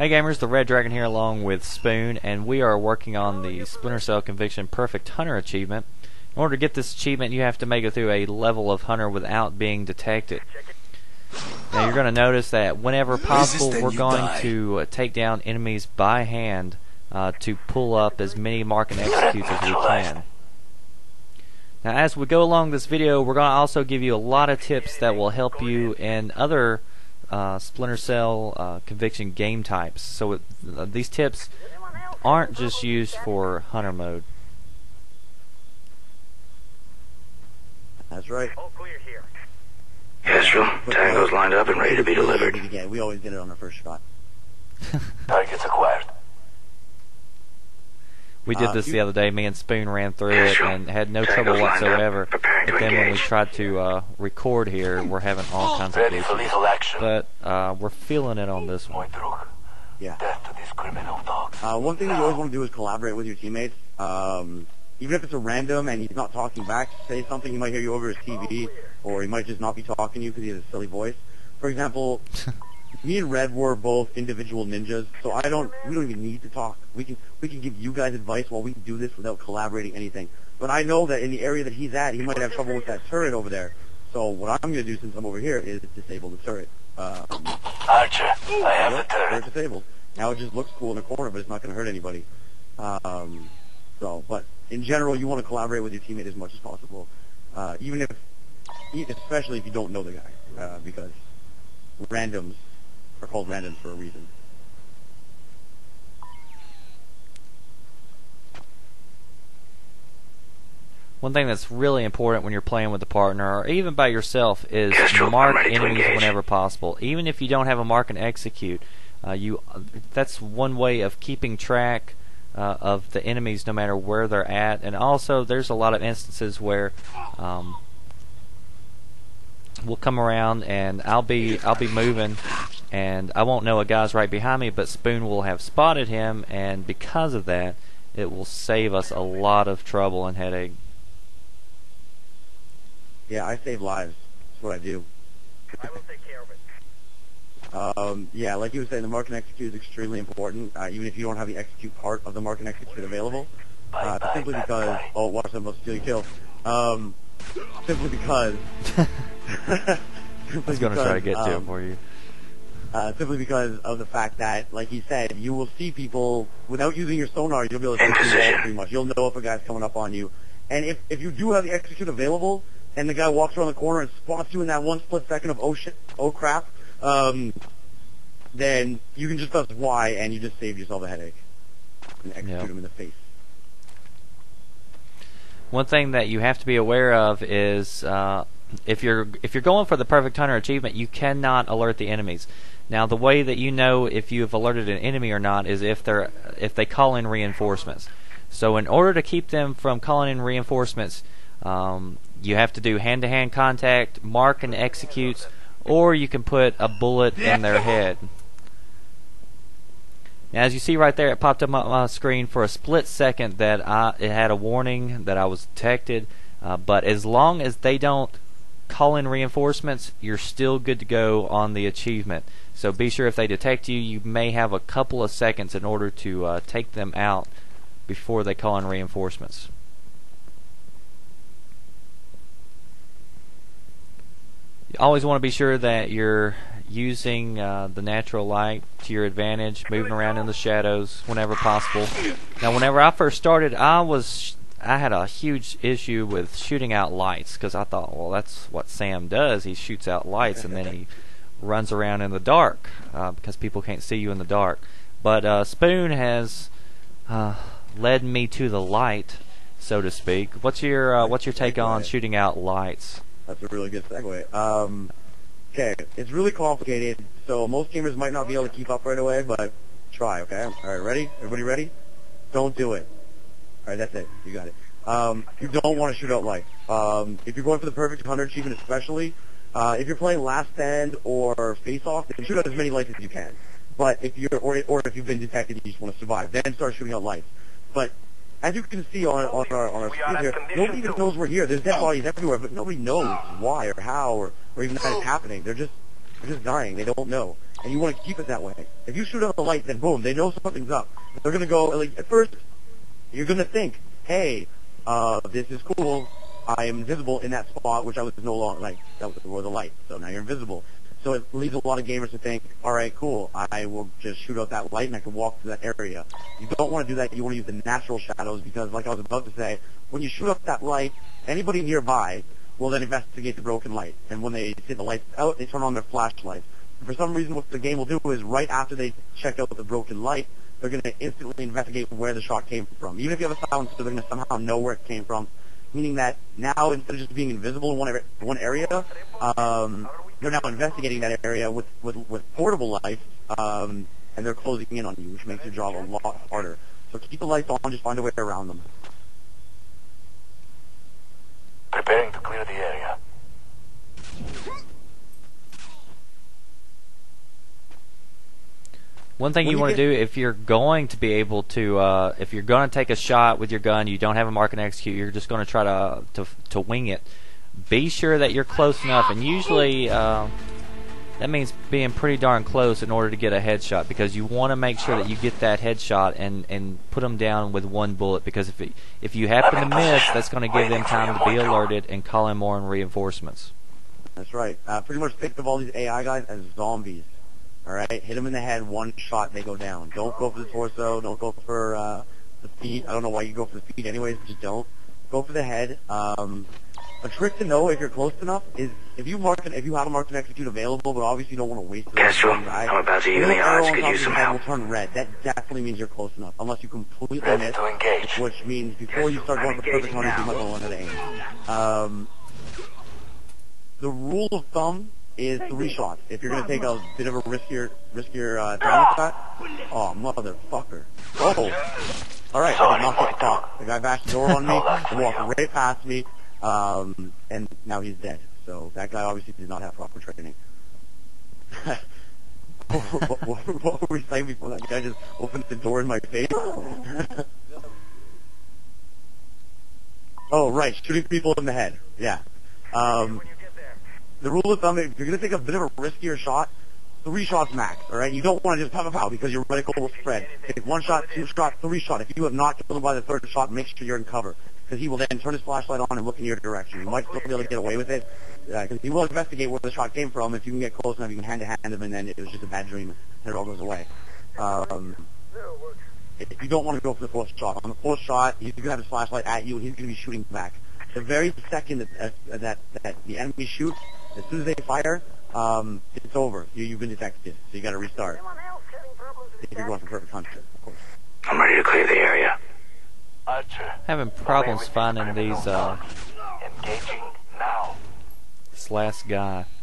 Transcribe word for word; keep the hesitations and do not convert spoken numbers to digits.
Hey gamers, The Red Dragon here along with Spoon, and we are working on the Splinter Cell Conviction Perfect Hunter Achievement. In order to get this achievement, you have to make it through a level of Hunter without being detected. Now you're going to notice that whenever possible, we're going to uh, take down enemies by hand uh, to pull up as many mark and executes as we can. Now as we go along this video, we're going to also give you a lot of tips that will help you in other Uh, Splinter Cell uh, Conviction game types. So it, uh, these tips aren't just used for Hunter mode. That's right. All clear here. Castro, Tango's lined up and ready to be delivered. Yeah, we always get it on the first shot. Target's acquired. We did this uh, the other day. Me and Spoon ran through it and had no trouble whatsoever. But then when we tried to uh, record here, we're having all kinds of issues. But uh, we're feeling it on this one. Yeah. Uh, one thing you always want to do is collaborate with your teammates. Um, even if it's a random and he's not talking back, say something. He might hear you over his T V, or he might just not be talking to you because he has a silly voice. For example. Me and Red were both individual ninjas, so I don't. We don't even need to talk. We can we can give you guys advice while we can do this without collaborating anything. But I know that in the area that he's at, he might have trouble with that turret over there. So what I'm going to do since I'm over here is disable the turret. Um, Archer, I have the turret disabled. Now it just looks cool in the corner, but it's not going to hurt anybody. Um, so, but in general, you want to collaborate with your teammate as much as possible, uh, even if, especially if you don't know the guy, uh, because randoms. Are called randoms for a reason. One thing that's really important when you're playing with a partner, or even by yourself, is mark enemies whenever possible. Even if you don't have a mark and execute, uh, you that's one way of keeping track uh, of the enemies, no matter where they're at. And also, there's a lot of instances where. Um, We'll come around, and I'll be I'll be moving, and I won't know a guy's right behind me, but Spoon will have spotted him, and because of that, it will save us a lot of trouble and headache. Yeah, I save lives. That's what I do. I will take care of it. Um, yeah, like you were saying, the mark and execute is extremely important, uh, even if you don't have the execute part of the mark and execute available, uh, bye, simply bye, because bye. oh, watch them steal your kill. Um, Simply because. I was going to try to get um, to it for you. Uh, simply because of the fact that, like he said, you will see people without using your sonar. You'll be able to see them pretty much. You'll know if a guy's coming up on you. And if if you do have the execute available, and the guy walks around the corner and spots you in that one split second of oh shit, oh crap, um, then you can just press Y and you just save yourself a headache and execute yep. him in the face. One thing that you have to be aware of is uh, if you're if you're going for the Perfect Hunter achievement, you cannot alert the enemies. Now, the way that you know if you have alerted an enemy or not is if they're if they call in reinforcements. So, in order to keep them from calling in reinforcements, um, you have to do hand-to-hand contact, mark and executes, or you can put a bullet in their head. Now, as you see right there, it popped up on my screen for a split second that I, it had a warning that I was detected. Uh, but as long as they don't call in reinforcements, you're still good to go on the achievement. So be sure if they detect you, you may have a couple of seconds in order to uh, take them out before they call in reinforcements. You always want to be sure that you're using uh, the natural light to your advantage, moving around in the shadows whenever possible. Now, whenever I first started, I was I had a huge issue with shooting out lights because I thought, well, that's what Sam does. He shoots out lights and then he runs around in the dark uh, because people can't see you in the dark. But uh, Spoon has uh, led me to the light, so to speak. What's your uh, what's your take on shooting out lights? That's a really good segue. Um, Okay, it's really complicated, so most gamers might not be able to keep up right away, but try, okay? Alright, ready? Everybody ready? Don't do it. Alright, that's it. You got it. Um, you don't want to shoot out lights. Um, if you're going for the Perfect Hunter achievement especially, uh, if you're playing Last Stand or Face Off, then shoot out as many lights as you can. But if you're, or, or if you've been detected, you just want to survive, then start shooting out lights. But, as you can see on, on our, on our screen here, nobody even knows we're here. There's dead bodies everywhere, but nobody knows why or how or, or even that is happening. They're just, they're just dying. They don't know. and you want to keep it that way. If you shoot out the light, then boom, they know something's up. They're going to go, like, at first, you're going to think, hey, uh, this is cool. I am invisible in that spot, which I was no longer, like, that was the light, so now you're invisible. So it leads a lot of gamers to think, all right, cool, I will just shoot out that light and I can walk through that area. You don't want to do that. You want to use the natural shadows because, like I was about to say, when you shoot out that light, anybody nearby will then investigate the broken light. And when they see the lights out, they turn on their flashlights. And for some reason, what the game will do is right after they check out the broken light, they're going to instantly investigate where the shot came from. Even if you have a silencer, they're going to somehow know where it came from. Meaning that now, instead of just being invisible in one area, one area um, they're now investigating that area with, with, with portable lights, um, and they're closing in on you, which makes your job a lot harder. So keep the lights on, just find a way around them. Preparing to clear the area. One thing you, you want to do if you're going to be able to, uh, if you're going to take a shot with your gun, you don't have a mark and execute, you're just going to try to to to wing it. Be sure that you're close enough, and usually uh, that means being pretty darn close in order to get a headshot, because you want to make sure that you get that headshot and and put them down with one bullet. Because if it, if you happen to miss, that's going to give them time to be alerted and call in more reinforcements. That's right. Uh, pretty much think of all these A I guys as zombies. Alright, hit them in the head, one shot, they go down. Don't go for the torso, don't go for uh, the feet. I don't know why you go for the feet anyways, just don't. Go for the head. Um, a trick to know if you're close enough is if you mark an, if you have a mark and execute available, but obviously you don't want to waste it. Castro, I'm about to even the odds, could use some help. Will turn red. That definitely means you're close enough, unless you completely red miss, which means before you start going for perfect hunters, you might go under the aim. Um, the rule of thumb is three shots. If you're going to take a bit of a riskier, riskier uh, time shot, oh, motherfucker. Oh! Alright, I did not get caught. The guy bashed the door on me, and walked right past me, um, and now he's dead. So that guy obviously did not have proper training. what, what, what were we saying before that guy just opened the door in my face? Oh, right, shooting people in the head. Yeah. Um... The rule of thumb, if you're going to take a bit of a riskier shot, three shots max, alright? You don't want to just pow pow pow because your reticle will spread. Take one shot, two shot, three shot. If you have not killed him by the third shot, make sure you're in cover, because he will then turn his flashlight on and look in your direction. You might still be able to get away with it, because uh, he will investigate where the shot came from. If you can get close enough, you can hand-to-hand him, and then it was just a bad dream, and it all goes away. Um, if you don't want to go for the fourth shot, on the fourth shot, he's going to have his flashlight at you, and he's going to be shooting back. The very second that, uh, that, that the enemy shoots, as soon as they fire, um, it's over. You, you've been detected, so you got to restart. If you're going for perfect hunter, of course. I'm ready to clear the area. Having problems finding these. Uh, Engaging now. This last guy.